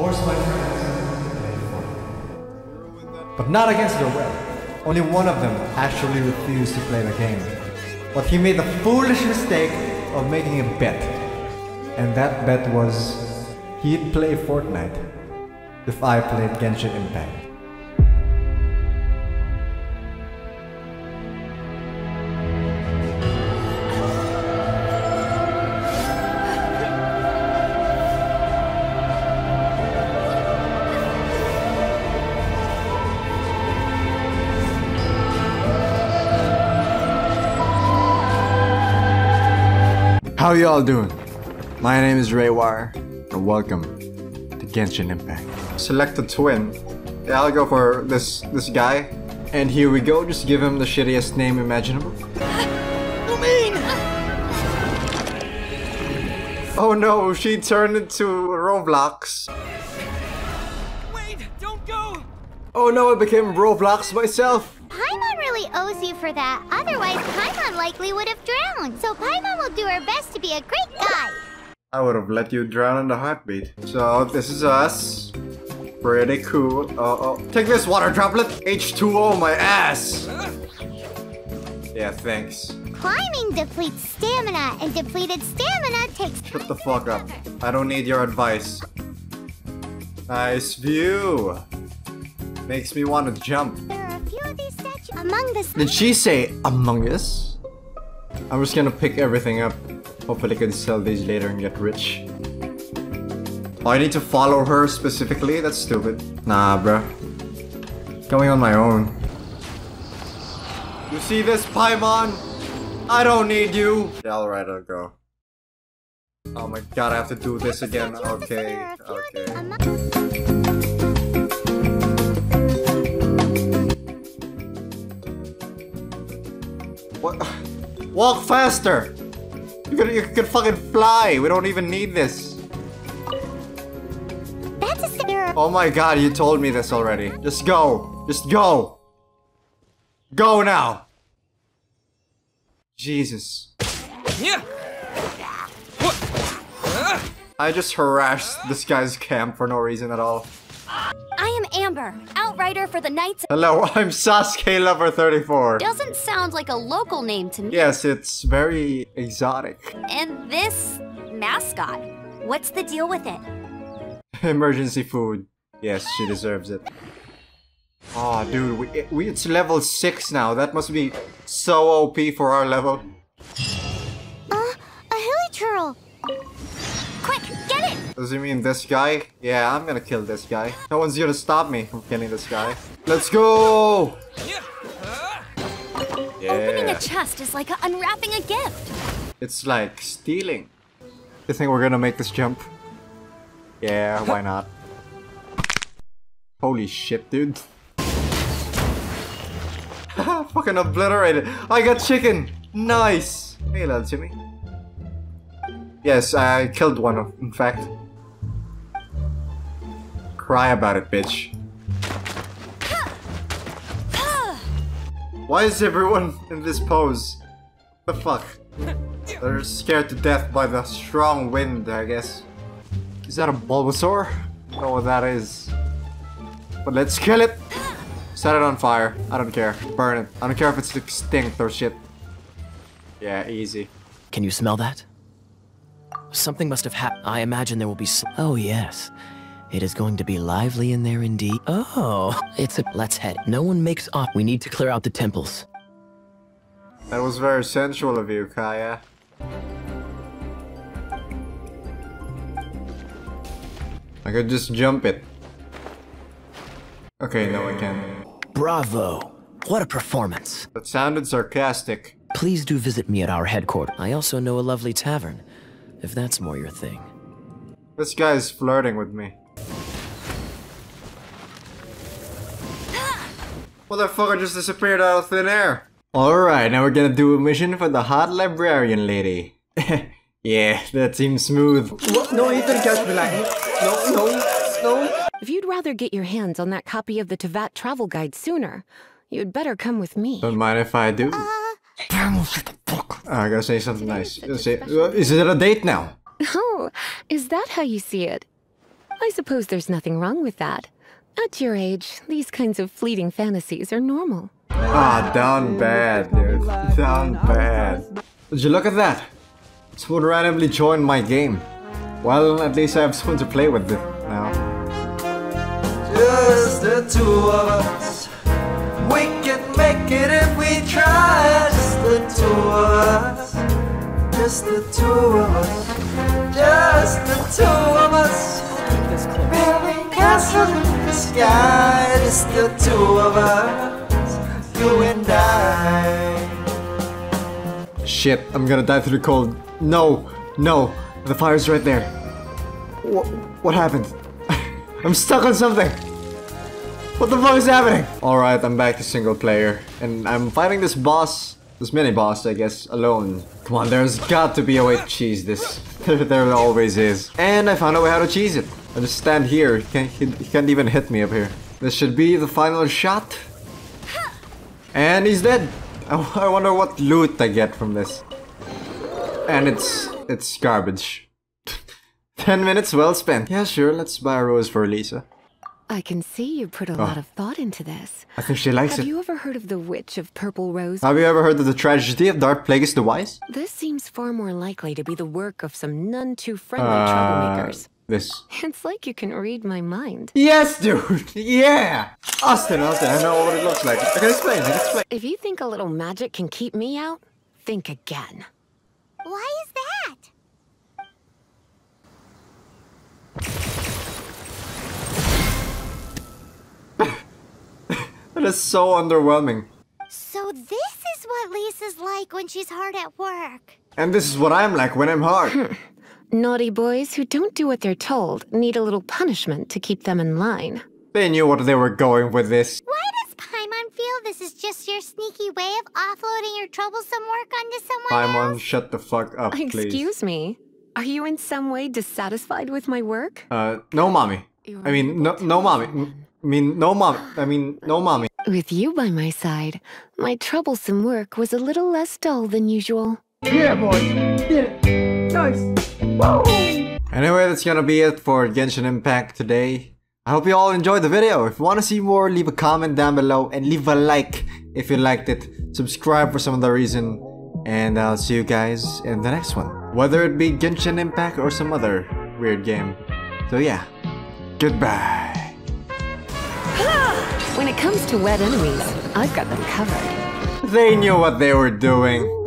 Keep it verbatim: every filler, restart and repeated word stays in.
force my friends to play Fortnite. But not against their will. Only one of them actually refused to play the game. But he made the foolish mistake of making a bet. And that bet was he'd play Fortnite if I played Genshin Impact. How y'all doing? My name is Raywire, and welcome to Genshin Impact. Select a twin. Yeah, I'll go for this this guy. And here we go, just give him the shittiest name imaginable. You mean? Oh no, she turned into Roblox. Wait, don't go! Oh no, I became Roblox myself! Owes you for that. Otherwise, Paimon likely would have drowned. So Paimon will do her best to be a great guy. I would have let you drown in a heartbeat. So this is us. Pretty cool. Uh oh. Take this water droplet. H two O my ass. Yeah, thanks. Climbing depletes stamina, and depleted stamina takes. Shut the fuck up. I don't need your advice. Nice view. Makes me want to jump. Among Us. Did she say Among Us? I'm just gonna pick everything up. Hopefully I can sell these later and get rich. Oh, I need to follow her specifically? That's stupid. Nah, bruh. Going on my own. You see this, Paimon? I don't need you! Yeah, alright, I'll go. Oh my god, I have to do this again. Okay, okay. What? Walk faster! You could, you could fucking fly! We don't even need this! That's a scenario. Oh my god, you told me this already. Just go! Just go! Go now! Jesus. Yeah. I just harassed this guy's camp for no reason at all. I am Amber, outrider for the Knights. Hello, I'm Sasuke Lover thirty-four. Doesn't sound like a local name to me. Yes, it's very exotic. And this mascot, what's the deal with it? Emergency food. Yes, she deserves it. Aw, oh, dude, we, we it's level six now. That must be so O P for our level. Uh, a hilly turtle. Quick, get it! Does he mean this guy? Yeah, I'm gonna kill this guy. No one's gonna stop me from killing this guy. Let's go! Yeah. Opening a chest is like unwrapping a gift. It's like stealing. You think we're gonna make this jump? Yeah, why not? Holy shit, dude. Fucking obliterated. I got chicken! Nice! Hey, little Jimmy. Yes, I killed one of, in fact. Cry about it, bitch. Why is everyone in this pose? What the fuck? They're scared to death by the strong wind, I guess. Is that a Bulbasaur? I don't know what that is. But let's kill it! Set it on fire. I don't care. Burn it. I don't care if it's extinct or shit. Yeah, easy. Can you smell that? Something must have happened. I imagine there will be s- Oh yes, it is going to be lively in there indeed. Oh, it's a- Let's head. No one makes off. We need to clear out the temples. That was very sensual of you, Kaya. I could just jump it. Okay, no I can't. Bravo! What a performance. That sounded sarcastic. Please do visit me at our headquarters. I also know a lovely tavern. If that's more your thing. This guy is flirting with me. Motherfucker just disappeared out of thin air. Alright, now we're gonna do a mission for the hot librarian lady. Yeah, that seems smooth. What? No, you didn't catch me like No, no, no. If you'd rather get your hands on that copy of the Teyvat Travel Guide sooner, you'd better come with me. Don't mind if I do. Uh... Damn, shut the fuck. I gotta say something nice. Say, is it a date now? Oh, is that how you see it? I suppose there's nothing wrong with that. At your age, these kinds of fleeting fantasies are normal. Ah, down bad, dude. Down bad. Would you look at that? Someone randomly joined my game. Well, at least I have someone to play with them now. Just the two of us. We can make it if we try. Just the two of us. Just the two of us. Just the two of us. Building castles in the sky. Just the two of us. You and I. Shit, I'm gonna die through the cold. No, no. The fire's right there. What, what happened? I'm stuck on something! What the fuck is happening? Alright, I'm back to single player. And I'm fighting this boss, this mini-boss, I guess, alone. Come on, there's got to be a way to cheese this. There always is. And I found a way how to cheese it. I just stand here. He can't, he, he can't even hit me up here. This should be the final shot. And he's dead. I, I wonder what loot I get from this. And it's... it's garbage. Ten minutes well spent. Yeah, sure, let's buy a rose for Lisa. I can see you put a oh. lot of thought into this. I think she likes Have it. Have you ever heard of the Witch of Purple Rose? Have you ever heard of the tragedy of Dark Plagueis the Wise? This seems far more likely to be the work of some none too friendly uh, troublemakers. This. It's like you can read my mind. Yes, dude! Yeah! Austin, Austin, I know what it looks like. I can explain, I can explain. If you think a little magic can keep me out, think again. Why is that? That is so underwhelming. So this is what Lisa's like when she's hard at work. And this is what I'm like when I'm hard. Hmm. Naughty boys who don't do what they're told need a little punishment to keep them in line. They knew what they were going with this. Why does Paimon feel this is just your sneaky way of offloading your troublesome work onto someone Paimon, else? Shut the fuck up, Excuse please. Excuse me? Are you in some way dissatisfied with my work? Uh, no, mommy. You're I mean, no, no, mommy. N I mean, no, mommy. I mean, no, mommy. With you by my side, my troublesome work was a little less dull than usual. Yeah, boy. Yeah. Nice. Whoa. Anyway, that's gonna be it for Genshin Impact today. I hope you all enjoyed the video. If you want to see more, leave a comment down below and leave a like if you liked it. Subscribe for some other reason. And I'll see you guys in the next one. Whether it be Genshin Impact or some other weird game. So yeah, goodbye. When it comes to wet enemies, I've got them covered. They knew what they were doing.